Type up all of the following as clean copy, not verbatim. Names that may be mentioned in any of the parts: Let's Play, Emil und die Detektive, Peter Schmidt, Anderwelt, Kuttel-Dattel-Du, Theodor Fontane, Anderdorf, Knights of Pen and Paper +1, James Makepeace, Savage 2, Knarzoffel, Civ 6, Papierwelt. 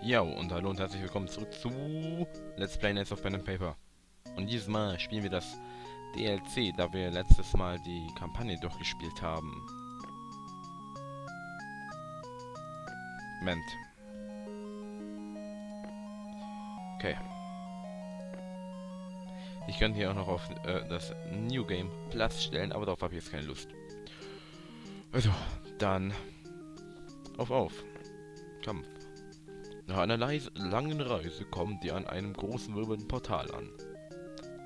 Jo, und hallo und herzlich willkommen zurück zu Let's Play Knights of Pen and Paper. Und dieses Mal spielen wir das DLC, da wir letztes Mal die Kampagne durchgespielt haben. Moment. Okay. Ich könnte hier auch noch auf das New Game Plus stellen, aber darauf habe ich jetzt keine Lust. Also, dann... Auf! Kampf. Nach einer langen Reise kommen die an einem großen wirbelnden Portal an.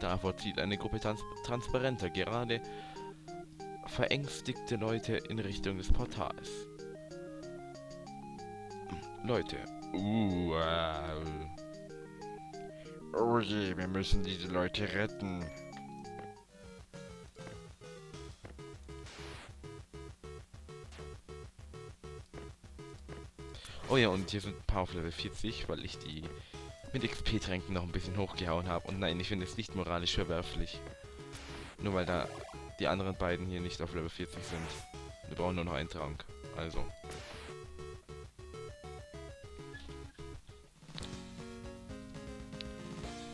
Davor zieht eine Gruppe transparenter, gerade verängstigte Leute in Richtung des Portals. Leute. Oh je, wir müssen diese Leute retten. Oh ja, und hier sind ein paar auf Level 40, weil ich die mit XP-Tränken noch ein bisschen hochgehauen habe. Und nein, ich finde es nicht moralisch verwerflich. Nur weil da die anderen beiden hier nicht auf Level 40 sind. Wir brauchen nur noch einen Trank. Also.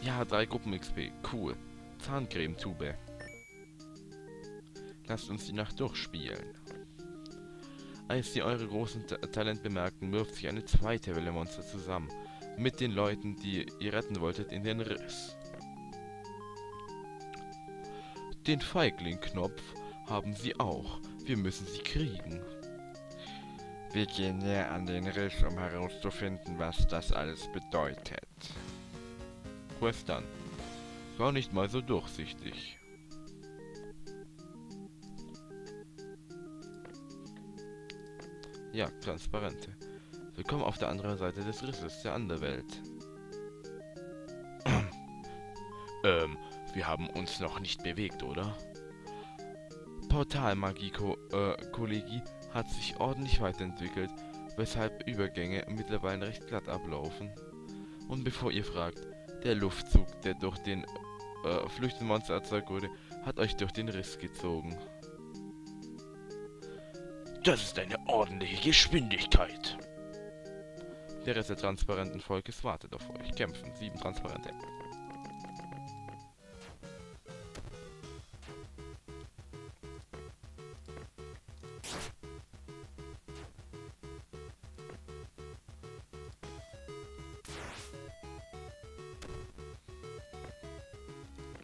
Ja, 3 Gruppen XP. Cool. Zahncremetube. Lasst uns die Nacht durchspielen. Als sie eure großen Talent bemerkten, wirft sich eine zweite Welle Monster zusammen. Mit den Leuten, die ihr retten wolltet, in den Riss. Den Feigling-Knopf haben sie auch. Wir müssen sie kriegen. Wir gehen näher an den Riss, um herauszufinden, was das alles bedeutet. Quest dann. War nicht mal so durchsichtig. Ja, Transparente. Willkommen auf der anderen Seite des Risses, der Anderwelt. Wir haben uns noch nicht bewegt, oder? Portalmagie-Kollegi hat sich ordentlich weiterentwickelt, weshalb Übergänge mittlerweile recht glatt ablaufen. Und bevor ihr fragt, der Luftzug, der durch den flüchtenden Monster erzeugt wurde, hat euch durch den Riss gezogen. Das ist eine ordentliche Geschwindigkeit. Der Rest der transparenten Volkes wartet auf euch. Kämpfen. 7 Transparente.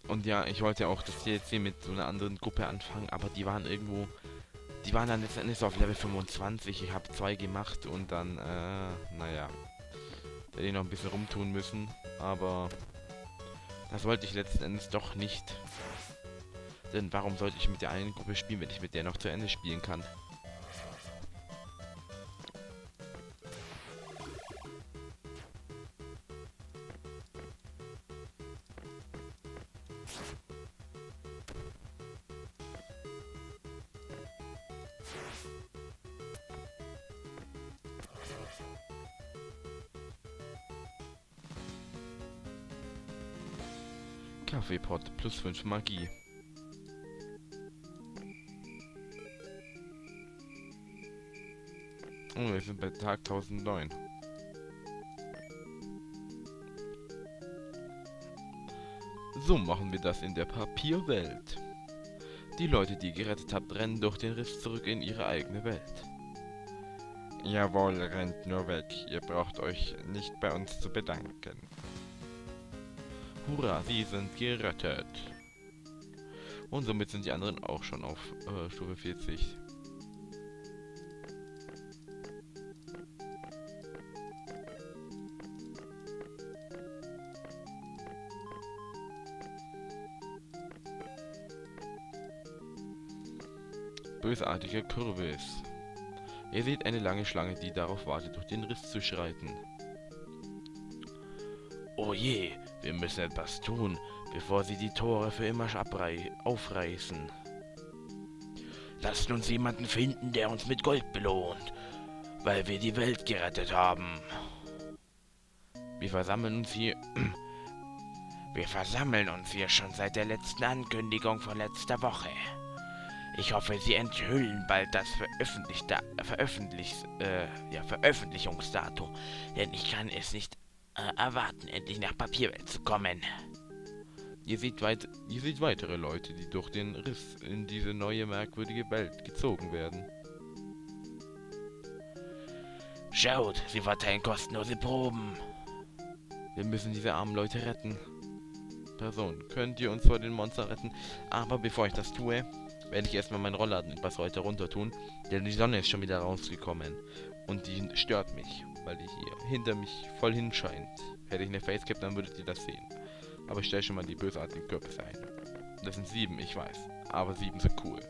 Und ja, ich wollte auch das DLC mit so einer anderen Gruppe anfangen, aber die waren irgendwo... Die waren dann letzten Endes auf Level 25, ich habe 2 gemacht und dann, naja. Da hätte ich noch ein bisschen rumtun müssen, aber das wollte ich letzten Endes doch nicht. Denn warum sollte ich mit der einen Gruppe spielen, wenn ich mit der noch zu Ende spielen kann? Kaffeepot +5 Magie. Oh, wir sind bei Tag 1009. So machen wir das in der Papierwelt. Die Leute, die ihr gerettet habt, rennen durch den Riss zurück in ihre eigene Welt. Jawohl, rennt nur weg. Ihr braucht euch nicht bei uns zu bedanken. Hurra, sie sind gerettet. Und somit sind die anderen auch schon auf Stufe 40. Bösartiger Kürbis. Ihr seht eine lange Schlange, die darauf wartet, durch den Riss zu schreiten. Oh je! Wir müssen etwas tun, bevor sie die Tore für immer aufreißen. Lasst uns jemanden finden, der uns mit Gold belohnt, weil wir die Welt gerettet haben. Wir versammeln uns hier schon seit der letzten Ankündigung von letzter Woche. Ich hoffe, sie enthüllen bald das Veröffentlichungsdatum, denn ich kann es nicht erwarten, endlich nach Papierwelt zu kommen. Ihr seht weitere Leute, die durch den Riss in diese neue merkwürdige Welt gezogen werden. Schaut, sie verteilen kostenlose Proben. Wir müssen diese armen Leute retten. Person, könnt ihr uns vor den Monstern retten? Aber bevor ich das tue, werde ich erstmal meinen Rollladen etwas weiter runter tun, denn die Sonne ist schon wieder rausgekommen. Und die stört mich, weil die hier hinter mich voll hinscheint. Hätte ich eine Facecap, dann würdet ihr das sehen. Aber ich stelle schon mal die bösartigen Kürbisse ein. Das sind 7, ich weiß. Aber 7 sind cool.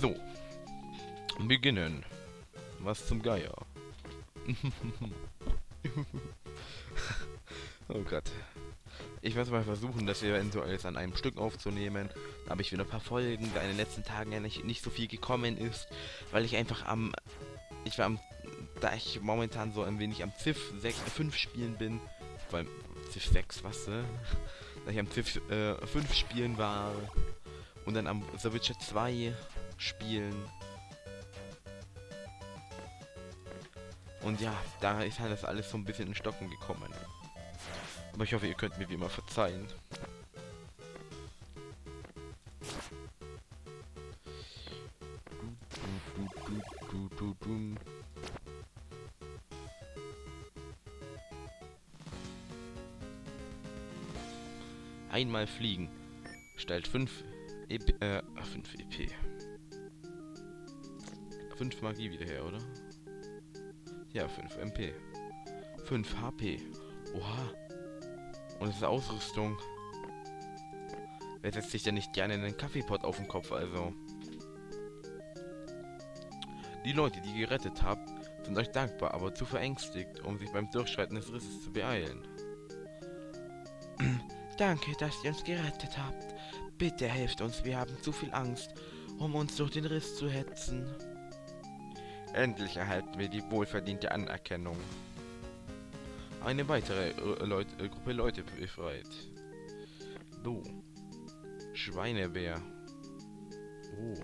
So, beginnen. Was zum Geier? Oh Gott. Ich werde mal versuchen, das eventuell an einem Stück aufzunehmen. Da habe ich wieder ein paar Folgen, da in den letzten Tagen ja nicht so viel gekommen ist, weil ich einfach da ich momentan so ein wenig am Civ 5 spielen bin, beim Civ 6, was? Da ich am Civ 5 spielen war und dann am Savage 2 spielen. Und ja, da ist halt das alles so ein bisschen in Stocken gekommen. Aber ich hoffe, ihr könnt mir wie immer verzeihen. Einmal fliegen. Stellt 5 EP. 5 Magie wieder her, oder? Ja, 5 MP. 5 HP. Oha. Und das ist Ausrüstung. Wer setzt sich denn nicht gerne einen Kaffeepott auf den Kopf, also? Die Leute, die ihr gerettet habt, sind euch dankbar, aber zu verängstigt, um sich beim Durchschreiten des Risses zu beeilen. Danke, dass ihr uns gerettet habt. Bitte helft uns, wir haben zu viel Angst, um uns durch den Riss zu hetzen. Endlich erhalten wir die wohlverdiente Anerkennung. Eine weitere Gruppe Leute befreit. So. Schweinebär. Oh.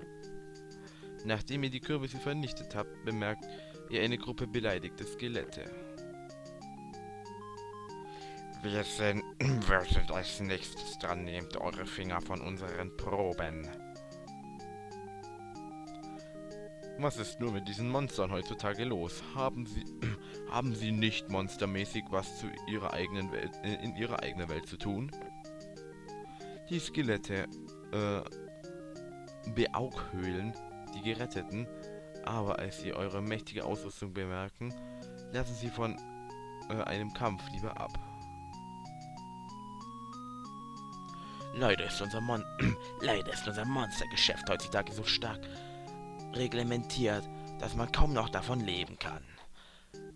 Nachdem ihr die Kürbisse vernichtet habt, bemerkt ihr eine Gruppe beleidigter Skelette. Wir sind als nächstes dran, nehmt eure Finger von unseren Proben. Was ist nur mit diesen Monstern heutzutage los? Haben sie nicht monstermäßig was zu ihrer eigenen Welt, in ihrer eigenen Welt zu tun? Die Skelette beaughöhlen die Geretteten, aber als sie eure mächtige Ausrüstung bemerken, lassen sie von einem Kampf lieber ab. Leider ist unser Monstergeschäft heutzutage so stark reglementiert, dass man kaum noch davon leben kann.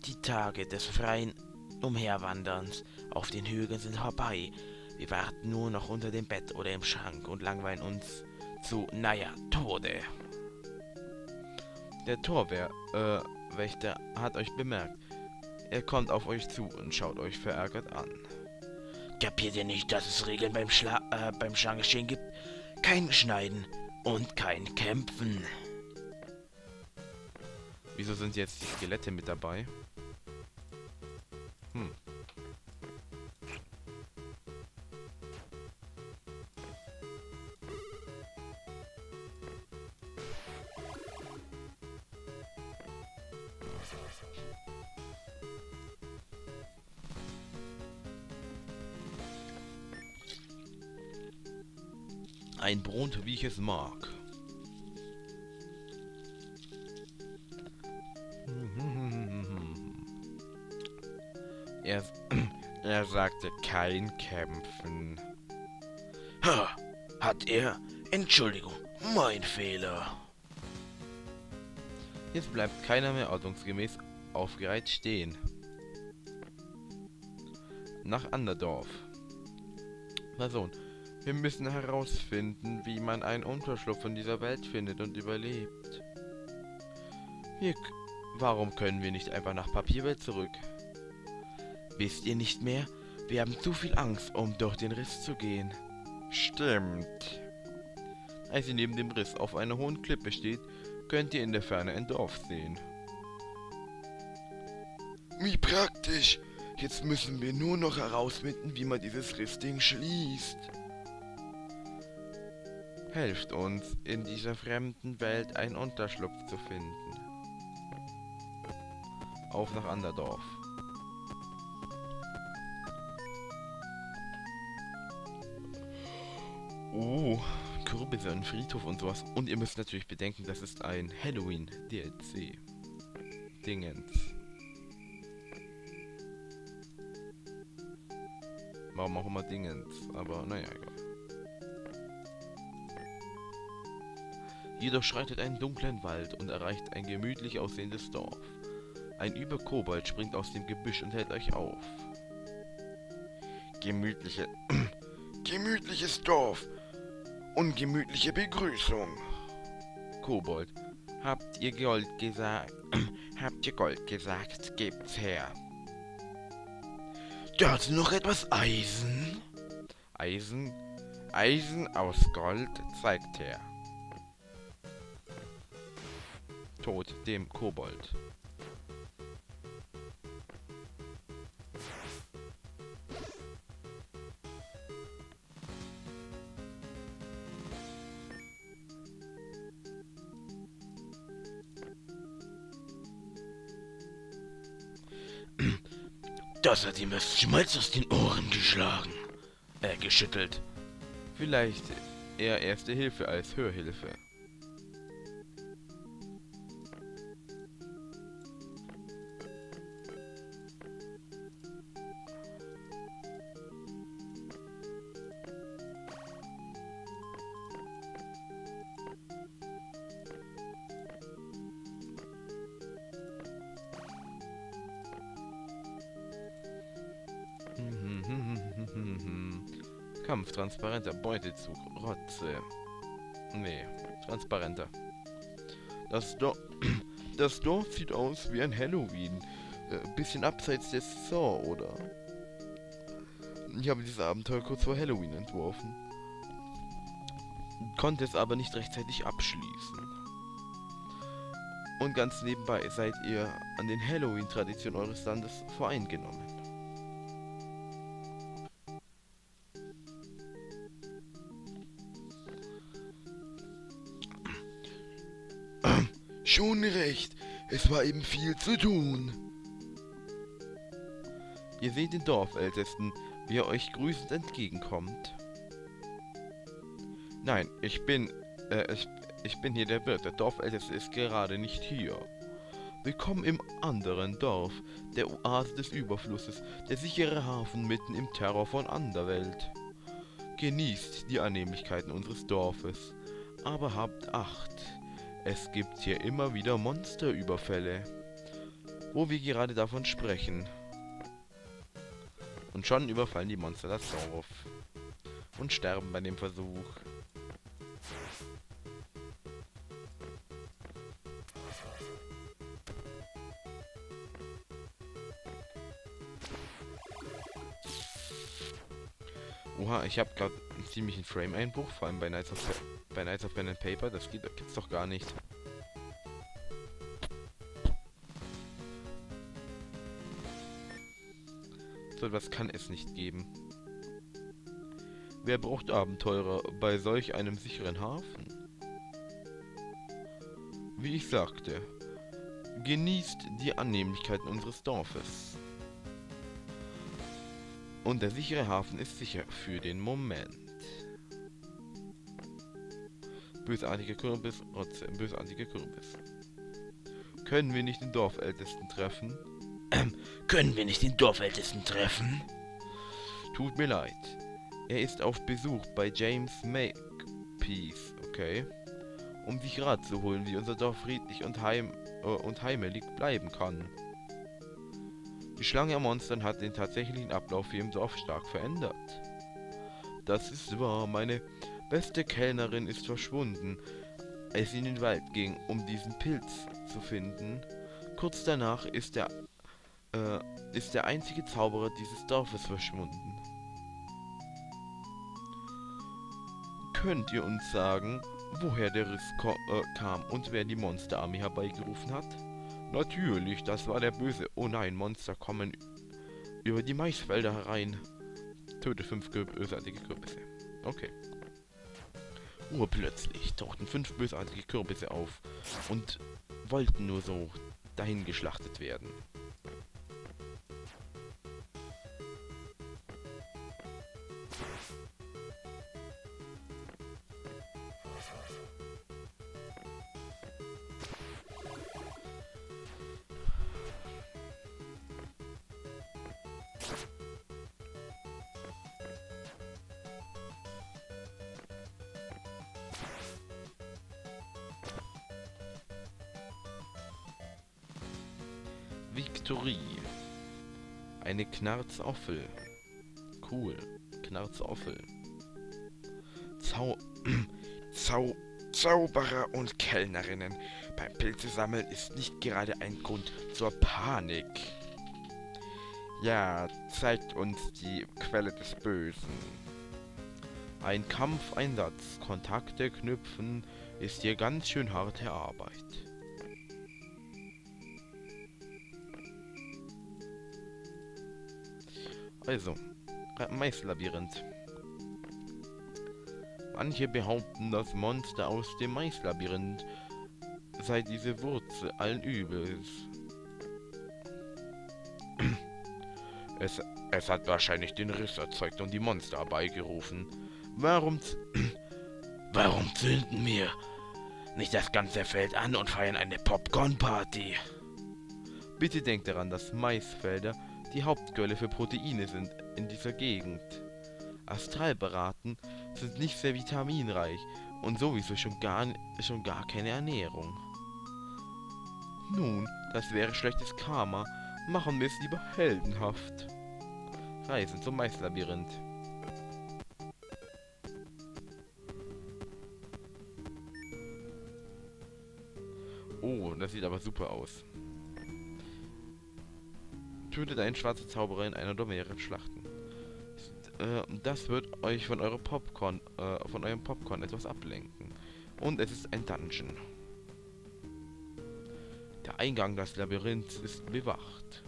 Die Tage des freien Umherwanderns auf den Hügeln sind vorbei. Wir warten nur noch unter dem Bett oder im Schrank und langweilen uns zu, naja, Tode. Der Torwächter hat euch bemerkt. Er kommt auf euch zu und schaut euch verärgert an. Kapiert ihr nicht, dass es Regeln beim Schlangenstehen gibt? Kein Schneiden und kein Kämpfen. Wieso sind jetzt die Skelette mit dabei? Hm. Ein Brot, wie ich es mag. Er sagte kein Kämpfen. Ha, hat er? Entschuldigung, mein Fehler. Jetzt bleibt keiner mehr ordnungsgemäß aufgereiht stehen. Nach Anderdorf. Person. Wir müssen herausfinden, wie man einen Unterschlupf in dieser Welt findet und überlebt. Warum können wir nicht einfach nach Papierwelt zurück? Wisst ihr nicht mehr? Wir haben zu viel Angst, um durch den Riss zu gehen. Stimmt. Als ihr neben dem Riss auf einer hohen Klippe steht, könnt ihr in der Ferne ein Dorf sehen. Wie praktisch! Jetzt müssen wir nur noch herausfinden, wie man dieses Rissding schließt. Helft uns, in dieser fremden Welt einen Unterschlupf zu finden. Auf nach Anderdorf. Oh, Kürbisse und Friedhof und sowas. Und ihr müsst natürlich bedenken, das ist ein Halloween-DLC-Dingens. Warum auch immer Dingens, aber naja, egal. Jedoch schreitet einen dunklen Wald und erreicht ein gemütlich aussehendes Dorf. Ein Über-Kobold springt aus dem Gebüsch und hält euch auf. Gemütliches Dorf! Ungemütliche Begrüßung! Kobold, habt ihr Gold gesagt? Gebt's her! Dort noch etwas Eisen. Eisen aus Gold, zeigt her. Tod dem Kobold. Das hat ihm das Schmalz aus den Ohren geschüttelt. Vielleicht eher Erste Hilfe als Hörhilfe. Kampf, transparenter Beutezug, Rotze. Nee, transparenter. Das Dorf sieht aus wie ein Halloween. Bisschen abseits der Saison, oder? Ich habe dieses Abenteuer kurz vor Halloween entworfen. Konnte es aber nicht rechtzeitig abschließen. Und ganz nebenbei seid ihr an den Halloween-Traditionen eures Landes voreingenommen. Schon recht, es war eben viel zu tun. Ihr seht den Dorfältesten, wie er euch grüßend entgegenkommt. Nein, ich bin hier der Wirt, der Dorfälteste ist gerade nicht hier. Willkommen im anderen Dorf, der Oase des Überflusses, der sichere Hafen mitten im Terror von Anderwelt. Genießt die Annehmlichkeiten unseres Dorfes, aber habt Acht. Es gibt hier immer wieder Monsterüberfälle, wo wir gerade davon sprechen. Und schon überfallen die Monster das Dorf und sterben bei dem Versuch. Oha, ich habe gerade einen ziemlichen Frame-Einbruch, vor allem bei Knights of Pen and Paper, das gibt's doch gar nicht. So etwas kann es nicht geben. Wer braucht Abenteurer bei solch einem sicheren Hafen? Wie ich sagte, genießt die Annehmlichkeiten unseres Dorfes. Und der sichere Hafen ist sicher für den Moment. Bösartige Kürbis. Können wir nicht den Dorfältesten treffen? Tut mir leid. Er ist auf Besuch bei James Makepeace, okay? Um sich Rat zu holen, wie unser Dorf friedlich und heim und heimelig bleiben kann. Die Schlange an Monstern hat den tatsächlichen Ablauf hier im Dorf stark verändert. Das ist wahr, meine beste Kellnerin ist verschwunden, als sie in den Wald ging, um diesen Pilz zu finden. Kurz danach ist der einzige Zauberer dieses Dorfes verschwunden. Könnt ihr uns sagen, woher der Riss kam und wer die Monsterarmee herbeigerufen hat? Natürlich, das war der Böse. Oh nein, Monster kommen über die Maisfelder herein. Töte 5 bösartige Kürbisse. Okay. Urplötzlich tauchten 5 bösartige Kürbisse auf und wollten nur so dahin geschlachtet werden. Victory. Eine Knarzoffel. Cool. Knarzoffel. Zauberer und Kellnerinnen beim Pilzesammeln ist nicht gerade ein Grund zur Panik. Ja, zeigt uns die Quelle des Bösen. Ein Kampfeinsatz. Kontakte knüpfen ist hier ganz schön harte Arbeit. Also, Maislabyrinth. Manche behaupten, das Monster aus dem Maislabyrinth sei diese Wurzel allen Übels. Es hat wahrscheinlich den Riss erzeugt und die Monster herbeigerufen. Warum zünden wir nicht das ganze Feld an und feiern eine Popcorn-Party? Bitte denkt daran, dass Maisfelder die Hauptquelle für Proteine sind in dieser Gegend. Astralbaraten sind nicht sehr vitaminreich und sowieso schon gar keine Ernährung. Nun, das wäre schlechtes Karma. Machen wir es lieber heldenhaft. Reisen zum Maislabyrinth. Oh, das sieht aber super aus. Tötet einen schwarzen Zauberer in einer der mehreren Schlachten. Das wird euch von eurem Popcorn etwas ablenken. Und es ist ein Dungeon. Der Eingang des Labyrinths ist bewacht.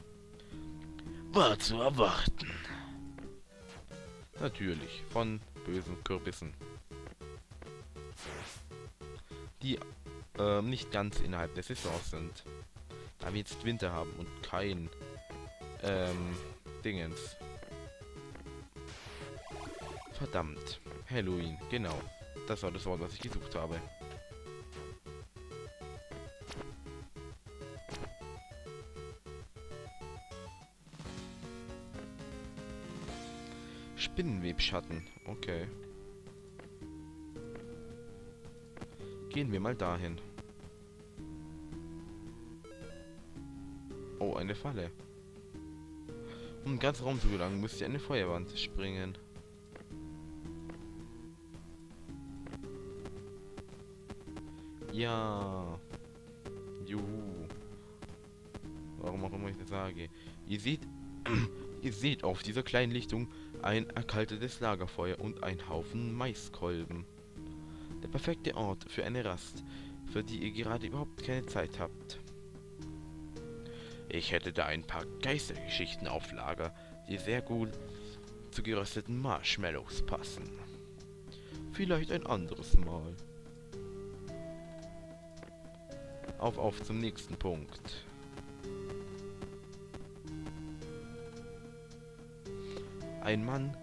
War zu erwarten. Natürlich, von bösen Kürbissen. Die nicht ganz innerhalb der Saison sind. Da wir jetzt Winter haben und kein Dingens. Verdammt. Halloween, genau. Das war das Wort, was ich gesucht habe. Spinnenwebschatten. Okay. Gehen wir mal dahin. Oh, eine Falle. Um ganz Raum zu gelangen, müsst ihr eine Feuerwand springen. Ja. Juhu. Warum auch immer ich das sage. Ihr seht auf dieser kleinen Lichtung ein erkaltetes Lagerfeuer und einen Haufen Maiskolben. Der perfekte Ort für eine Rast, für die ihr gerade überhaupt keine Zeit habt. Ich hätte da ein paar Geistergeschichten auf Lager, die sehr gut zu gerösteten Marshmallows passen. Vielleicht ein anderes Mal. Auf zum nächsten Punkt. Ein Mann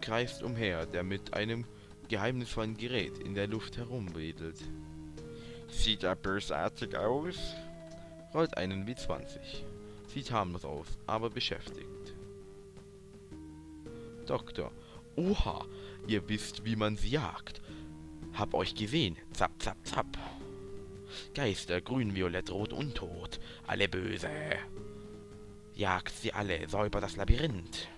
kreist umher, der mit einem geheimnisvollen Gerät in der Luft herumwedelt. Sieht er bösartig aus? Rollt einen W20. Sieht harmlos aus, aber beschäftigt. Doktor. Oha, ihr wisst, wie man sie jagt. Hab euch gesehen. Zapp, zapp, zapp. Geister, grün, violett, rot und tot. Alle böse. Jagt sie alle, säubert das Labyrinth.